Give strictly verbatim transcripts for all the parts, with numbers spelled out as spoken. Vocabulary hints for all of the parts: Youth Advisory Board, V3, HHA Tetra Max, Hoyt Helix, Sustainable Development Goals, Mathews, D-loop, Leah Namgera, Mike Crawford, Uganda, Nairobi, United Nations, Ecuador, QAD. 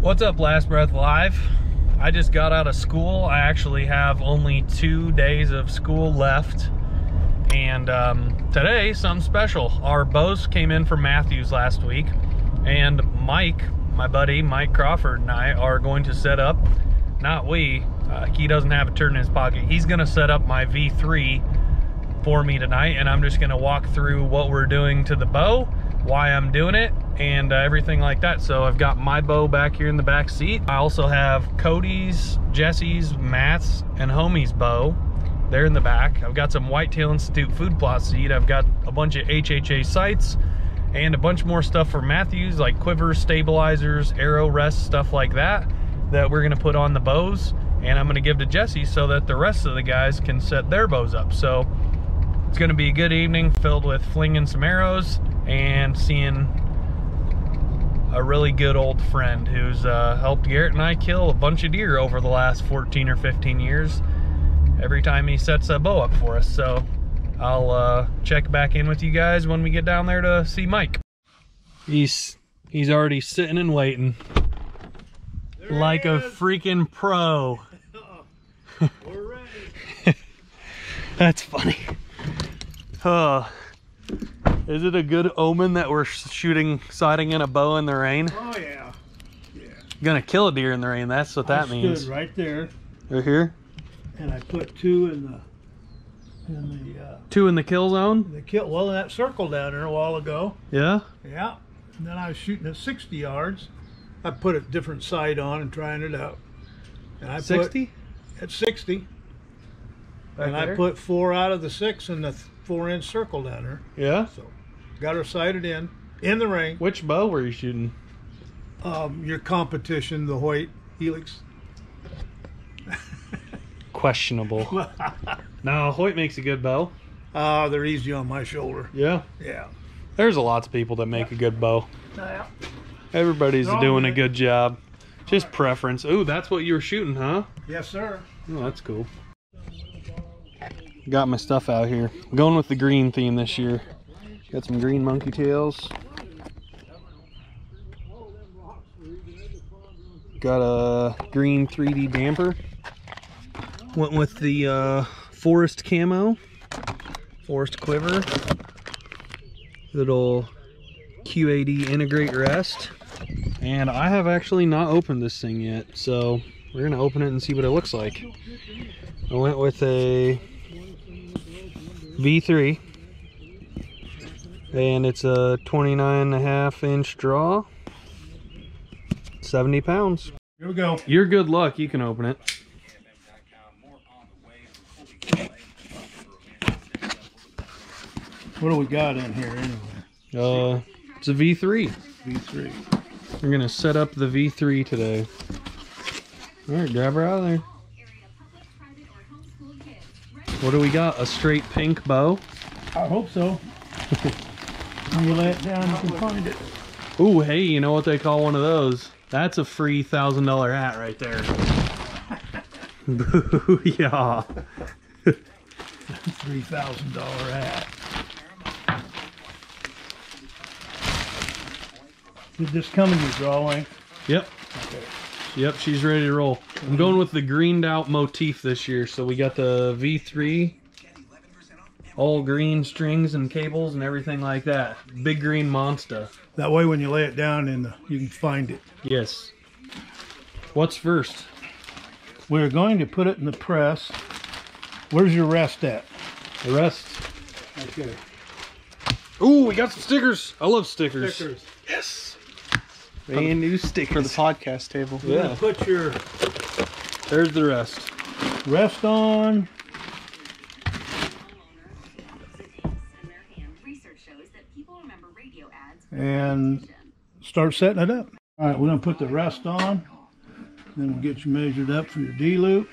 What's up, Last Breath Live? I just got out of school. I actually have only two days of school left. And um, today, something special. Our boss came in from Mathews last week. And Mike, my buddy, Mike Crawford, and I are going to set up, not we, uh, he doesn't have a turn in his pocket. He's gonna set up my V three for me tonight. And I'm just gonna walk through what we're doing to the bow, why I'm doing it, and uh, everything like that. So I've got my bow back here in the back seat. I also have Cody's, Jesse's, Matt's, and Homie's bow. They're in the back. I've got some Whitetail Institute food plot seed. I've got a bunch of H H A sights and a bunch more stuff for Mathews, like quivers, stabilizers, arrow rests, stuff like that, that we're gonna put on the bows. And I'm gonna give to Jesse so that the rest of the guys can set their bows up. So it's gonna be a good evening filled with flinging some arrows and seeing a really good old friend who's uh, helped Garrett and I kill a bunch of deer over the last fourteen or fifteen years every time he sets a bow up for us. So I'll uh, check back in with you guys when we get down there to see Mike. He's he's already sitting and waiting there like a freaking pro. We're ready. That's funny. Huh. Is it a good omen that we're shooting, sighting in a bow in the rain? Oh yeah, yeah. Gonna kill a deer in the rain. That's what that I means. Stood right there. Right here. And I put two in the, in the. Uh, two in the kill zone. The kill. Well, in that circle down there a while ago. Yeah. Yeah. And then I was shooting at sixty yards. I put a different sight on and trying it out. And I sixty. At sixty. Back and there? I put four out of the six in the four-inch circle down there. Yeah. So. Got her sighted in, in the rain. Which bow were you shooting? Um, your competition, the Hoyt Helix. Questionable. No, Hoyt makes a good bow. Ah, uh, they're easy on my shoulder. Yeah? Yeah. There's a lot of people that make yeah. a good bow. Yeah. Everybody's they're doing a good job. Just right. preference. Ooh, that's what you were shooting, huh? Yes, sir. Oh, that's cool. Got my stuff out here. I'm going with the green theme this year. Got some green monkey tails. Got a green three D damper. Went with the uh, forest camo, forest quiver, little Q A D integrate rest. And I have actually not opened this thing yet, so we're gonna open it and see what it looks like. I went with a V three. And it's a twenty-nine and a half inch draw, seventy pounds. Here we go. Your good luck, you can open it. What do we got in here anyway? Uh, it's a V three. V three. We're gonna set up the V three today. All right, grab her out of there. What do we got? A straight pink bow? I hope so. I'm gonna lay it down and you can find it. Ooh, hey, you know what they call one of those? That's a free thousand dollar hat right there. Booyah. Three thousand dollar hat. Did this come in your drawing? Yep. Okay. Yep, she's ready to roll. I'm going with the greened out motif this year, so we got the V three. All green strings and cables and everything like that. Big green monster. That way when you lay it down in the, you can find it. Yes. What's first? We're going to put it in the press. Where's your rest at? The rest. Okay. Ooh, we got some stickers. I love stickers. Stickers. Yes. Brand new stickers. For the podcast table. Yeah. yeah. Put your... There's the rest. Rest on... and start setting it up. All right, we're gonna put the rest on, then we'll get you measured up for your D-loop.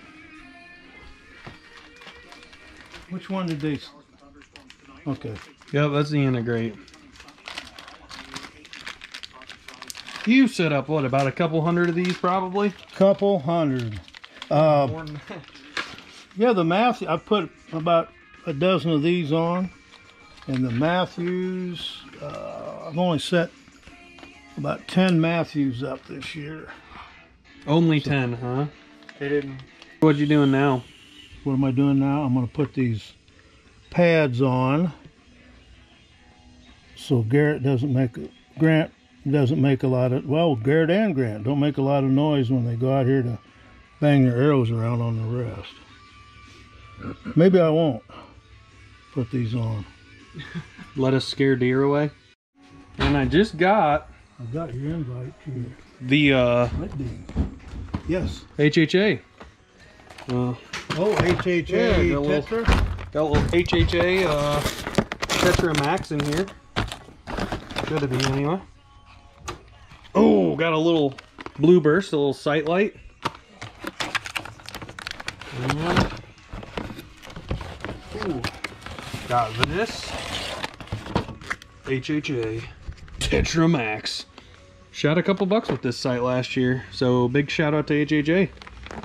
Which one did they? Okay. Yeah, that's the integrate. You set up, what, about a couple hundred of these probably? Couple hundred. Uh, yeah, the math, I put about a dozen of these on, and the Mathews, uh, I've only set about ten Mathews up this year. Only so, ten, huh? They didn't. What are you doing now? What am I doing now? I'm going to put these pads on so Garrett doesn't make a, Grant doesn't make a lot of, well, Garrett and Grant don't make a lot of noise when they go out here to bang their arrows around on the rest. Maybe I won't put these on. Let us scare deer away. And I just got I got your invite to the uh yes H H A uh, oh H H A yeah, got Tetra little, got a little H H A uh, Tetra Max in here. Should be anyway. Oh, got a little blue burst, a little sight light. Ooh, got this H H A Tetra Max. Shot a couple bucks with this sight last year, so big shout out to H H A.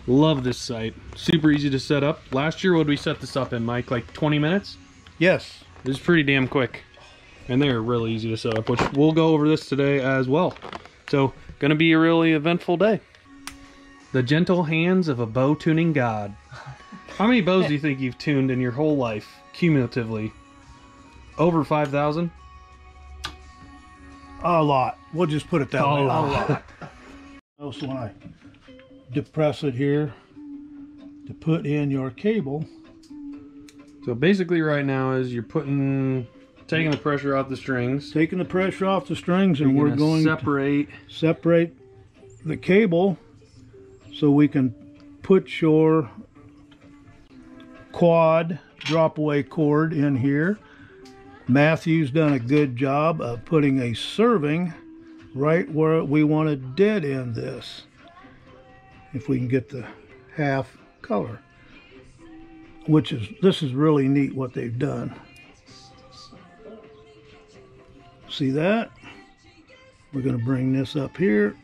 Love this sight. Super easy to set up. Last year, what did we set this up in, Mike? Like twenty minutes? Yes. It was pretty damn quick. And they're really easy to set up, which we'll go over this today as well. So, gonna be a really eventful day. The gentle hands of a bow tuning god. How many bows do you think you've tuned in your whole life, cumulatively? Over five thousand? A lot. We'll just put it that way. A lot. Also, when I depress it here to put in your cable. So basically right now is you're putting, taking the pressure off the strings. Taking the pressure off the strings and we're going separate. to separate the cable so we can put your quad drop away cord in here. Mathews done a good job of putting a serving right where we want to dead end this, if we can get the half color, which is, this is really neat what they've done. See that? We're going to bring this up here.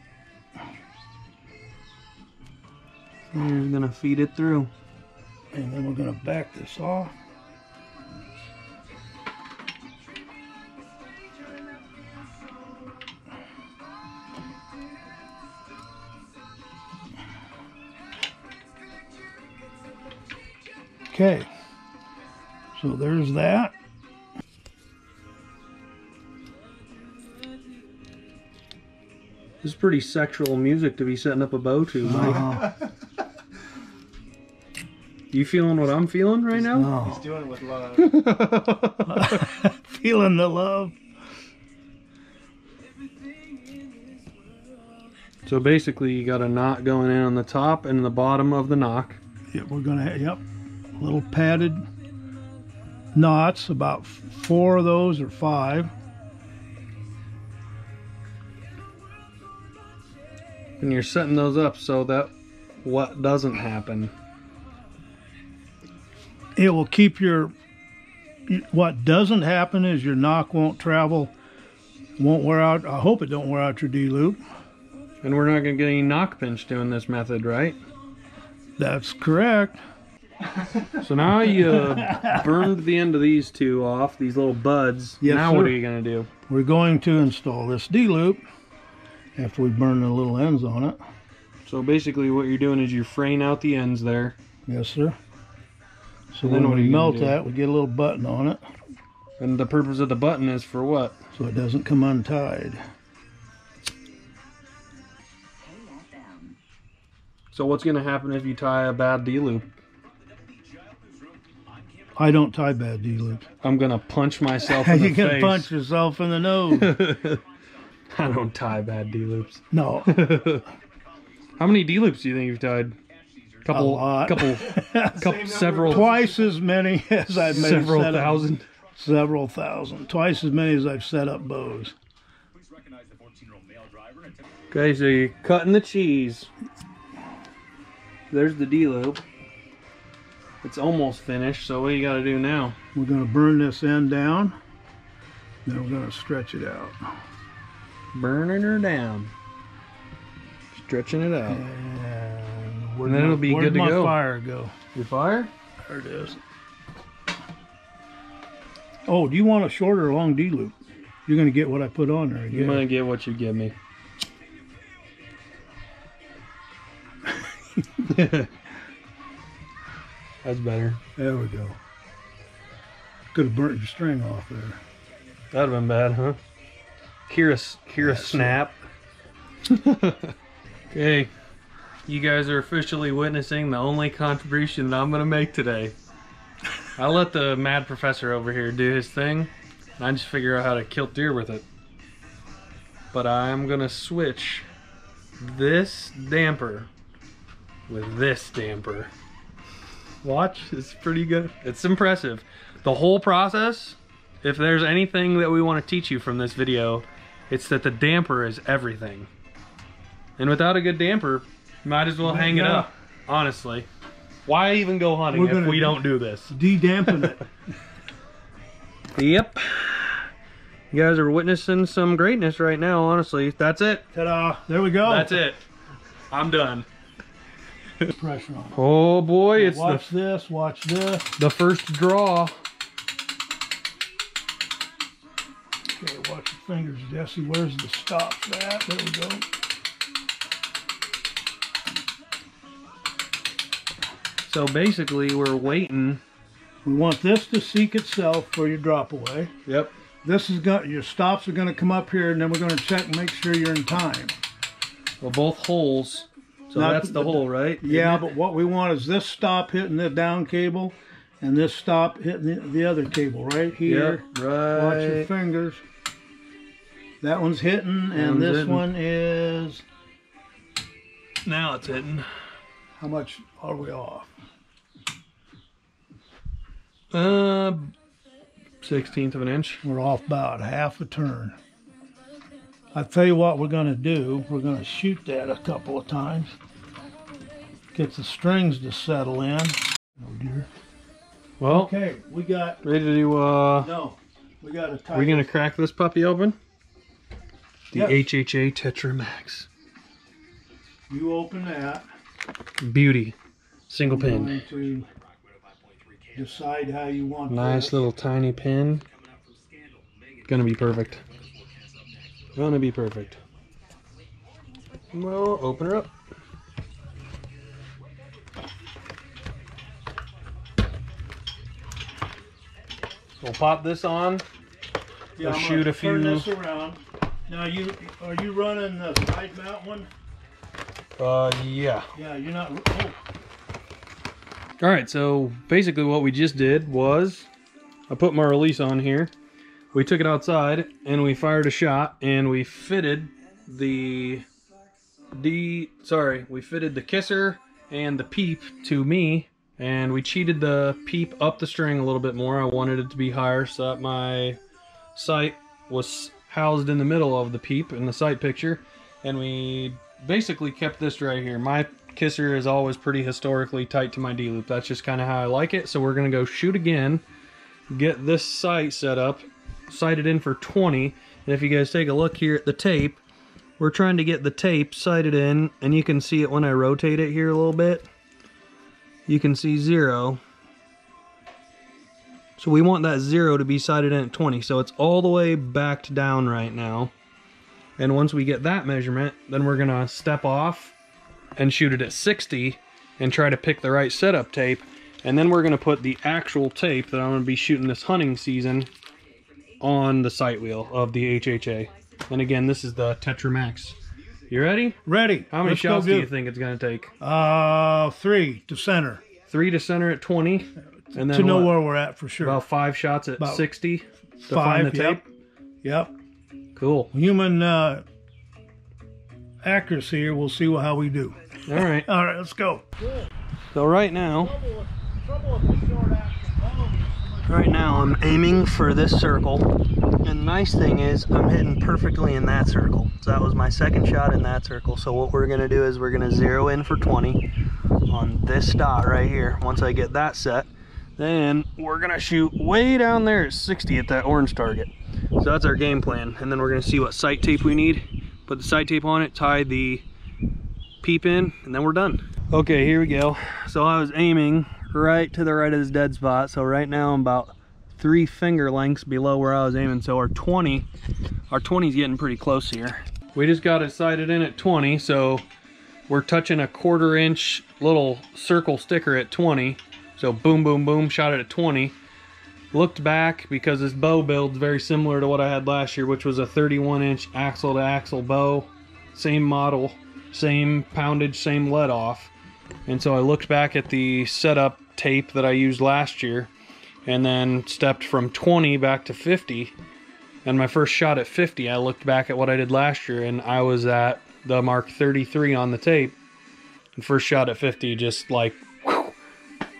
And we're going to feed it through. And then we're going to back this off. Okay, so there's that. This is pretty sexual music to be setting up a bow to, Mike. Uh-huh. You feeling what I'm feeling right He's, now? No. He's doing it with love. Feeling the love. So basically you got a knot going in on the top and the bottom of the knock. Yep, we're gonna, yep. Little padded knots, about four of those or five. And you're setting those up so that what doesn't happen. It will keep your, what doesn't happen is your knock won't travel, won't wear out, I hope it don't wear out your D-loop. And we're not gonna get any knock pinch doing this method, right? That's correct. So now you uh, burned the end of these two off, these little buds. Yes, now sir. What are you going to do? We're going to install this D-loop after we burn the little ends on it. So basically what you're doing is you're fraying out the ends there. Yes, sir. So and when we melt that, we get a little button on it. And the purpose of the button is for what? So it doesn't come untied. So what's going to happen if you tie a bad D-loop? I don't tie bad D-loops. I'm going to punch myself in the face. You're going to punch yourself in the nose. I don't tie bad D-loops. No. How many D-loops do you think you've tied? Couple, a lot. Couple, couple several. Twice as many as I've made. Several thousand. Up, several thousand. Twice as many as I've set up bows. Okay, so you're cutting the cheese. There's the D-loop. It's almost finished, so what do you got to do now? We're going to burn this end down, then we're going to stretch it out. Burning her down. Stretching it out. And, and then it'll be good to go. Where'd my fire go? Your fire? There it is. Oh, do you want a short or long D-loop? You're going to get what I put on there. You're going to get what you give me. That's better. There we go. Could have burnt your string off there. That would have been bad, huh? Kira, Kira snap. Okay. You guys are officially witnessing the only contribution that I'm going to make today. I let the mad professor over here do his thing, and I just figure out how to kill deer with it. But I'm going to switch this damper with this damper. Watch, it's pretty good. It's impressive. The whole process, if there's anything that we want to teach you from this video, it's that the damper is everything. And without a good damper, might as well hang yeah. it up, honestly. Why even go hunting We're if we don't do this? De-dampen it. Yep. You guys are witnessing some greatness right now, honestly. That's it. Ta-da. There we go. That's it. I'm done. Pressure on. Oh boy, now it's watch the, this, watch this. The first draw. Okay, watch your fingers, Jesse. Where's the stop at? There we go. So basically, we're waiting. We want this to seek itself for your drop away. Yep. This is going. Your stops are going to come up here, and then we're going to check and make sure you're in time. Well, both holes. So Not, that's the, the hole, right? Yeah, but what we want is this stop hitting the down cable, and this stop hitting the, the other cable right here. Yep, right. Watch your fingers. That one's hitting, that and one's this hitting. one is. Now it's hitting. How much are we off? Uh, sixteenth of an inch. We're off about half a turn. I tell you what we're going to do. We're going to shoot that a couple of times. Get the strings to settle in. Oh dear. Well. Okay, we got. Ready to do? Uh, no, we got a. We're going to crack this puppy open. The yes. H H A Tetra Max. You open that. Beauty. Single pin. Going to decide how you want. Nice that. Little tiny pin. Gonna be perfect. Gonna be perfect. Well, open her up. We'll pop this on. Yeah, we'll shoot a few. Turn this around. Now, you are you running the side mount one? Uh, yeah. Yeah, you're not. Oh. All right, so basically what we just did was I put my release on here. We took it outside and we fired a shot and we fitted the D. Sorry, we fitted the kisser and the peep to me, and we cheated the peep up the string a little bit more. I wanted it to be higher so that my sight was housed in the middle of the peep in the sight picture, and we basically kept this right here. My kisser is always pretty historically tight to my D-loop. That's just kind of how I like it. So we're going to go shoot again, get this sight set up, sighted in for twenty. And if you guys take a look here at the tape, we're trying to get the tape sighted in, and you can see it when I rotate it here a little bit. You can see zero. So we want that zero to be sighted in at twenty. So it's all the way backed down right now. And once we get that measurement, then we're gonna step off and shoot it at sixty and try to pick the right setup tape. And then we're gonna put the actual tape that I'm gonna be shooting this hunting season on the sight wheel of the H H A. And again, this is the Tetra Max. You ready? Ready. How many Let's shots do you think it's gonna take? Uh, three to center. Three to center at twenty. And then to know what? Where we're at for sure. About five shots at about sixty to five, find the tape? Yep. Yep. Cool. Human uh, accuracy here. We'll see how we do. All right. All right, let's go. So right now, right now I'm aiming for this circle. And the nice thing is I'm hitting perfectly in that circle. So that was my second shot in that circle. So what we're going to do is we're going to zero in for twenty on this dot right here. Once I get that set, then we're going to shoot way down there at sixty at that orange target. So that's our game plan, and then we're going to see what sight tape we need, put the sight tape on it, tie the peep in, and then we're done. Okay, here we go. So I was aiming right to the right of this dead spot, so right now I'm about three finger lengths below where I was aiming. So our twenty, our twenty's getting pretty close here. We just got it sighted in at twenty, so we're touching a quarter inch little circle sticker at twenty. So boom, boom, boom, shot it at twenty. Looked back because this bow build's very similar to what I had last year, which was a thirty-one inch axle to axle bow, same model, same poundage, same let off. And so I looked back at the setup tape that I used last year and then stepped from twenty back to fifty. And my first shot at fifty, I looked back at what I did last year and I was at the mark thirty-three on the tape. And first shot at fifty, just like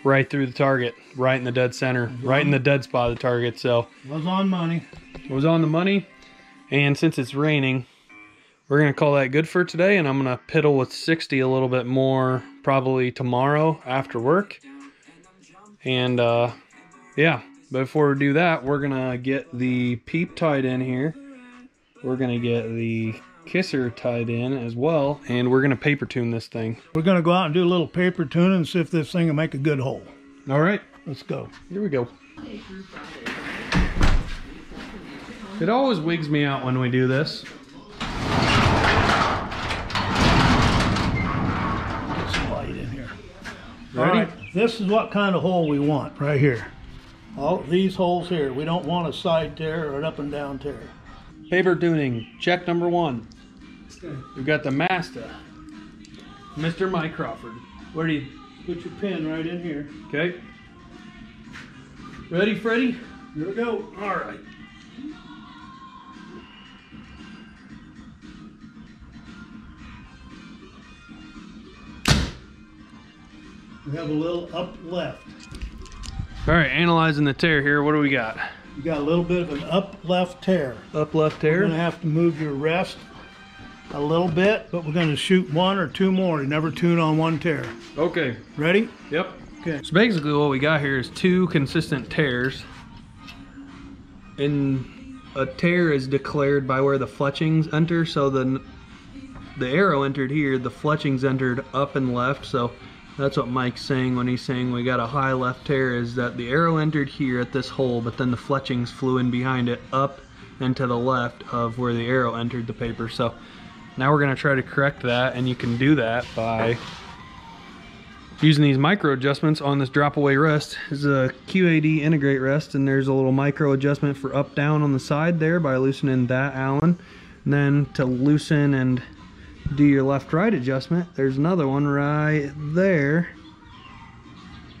right through the target, right in the dead center, right in the dead spot of the target. So it was on money. It was on the money. And since it's raining, we're gonna call that good for today, and I'm gonna piddle with sixty a little bit more probably tomorrow after work. And uh, yeah, before we do that, we're gonna get the peep tied in here. We're gonna get the kisser tied in as well, and we're gonna paper tune this thing. We're gonna go out and do a little paper tuning and see if this thing will make a good hole. All right, let's go. Here we go. It always wigs me out when we do this. Get some light in here. Ready? All right, this is what kind of hole we want right here. All these holes here. We don't want a side tear or an up and down tear. Paper tuning, check number one. We've got the master, Mister Mike Crawford. Where do you put your pin? Right in here. Okay. Ready, Freddie? Here we go. All right. We have a little up left. All right, analyzing the tear here. What do we got? You got a little bit of an up left tear. Up left tear. You're going to have to move your rest a little bit, but we're going to shoot one or two more. You never tune on one tear. Okay. Ready? Yep. Okay. So basically what we got here is two consistent tears. And a tear is declared by where the fletchings enter. So the, the arrow entered here, the fletchings entered up and left. So that's what Mike's saying when he's saying we got a high left tear, is that the arrow entered here at this hole, but then the fletchings flew in behind it up and to the left of where the arrow entered the paper. So now we're going to try to correct that, and you can do that by using these micro adjustments on this drop away rest. This is a Q A D integrate rest, and there's a little micro adjustment for up down on the side there by loosening that Allen. And then to loosen and do your left right adjustment, there's another one right there.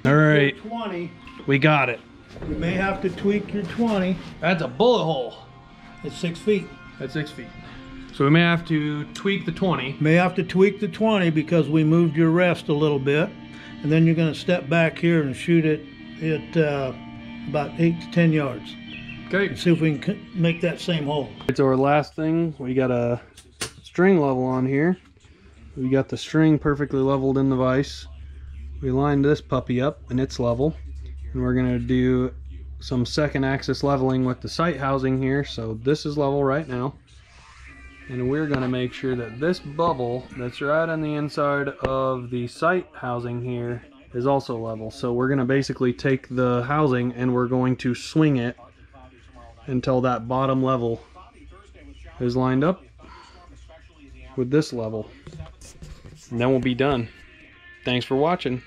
All right, twenty. We got it. You may have to tweak your twenty. That's a bullet hole. It's six feet. That's six feet. So we may have to tweak the twenty. May have to tweak the twenty because we moved your rest a little bit, and then you're going to step back here and shoot it at uh, about eight to ten yards. Okay, see if we can make that same hole. It's our last thing. We got a string level on here. We got the string perfectly leveled in the vise. We lined this puppy up and it's level, and we're gonna do some second axis leveling with the sight housing here. So this is level right now, and we're gonna make sure that this bubble that's right on the inside of the sight housing here is also level. So we're gonna basically take the housing and we're going to swing it until that bottom level is lined up with this level, and then we'll be done. Thanks for watching.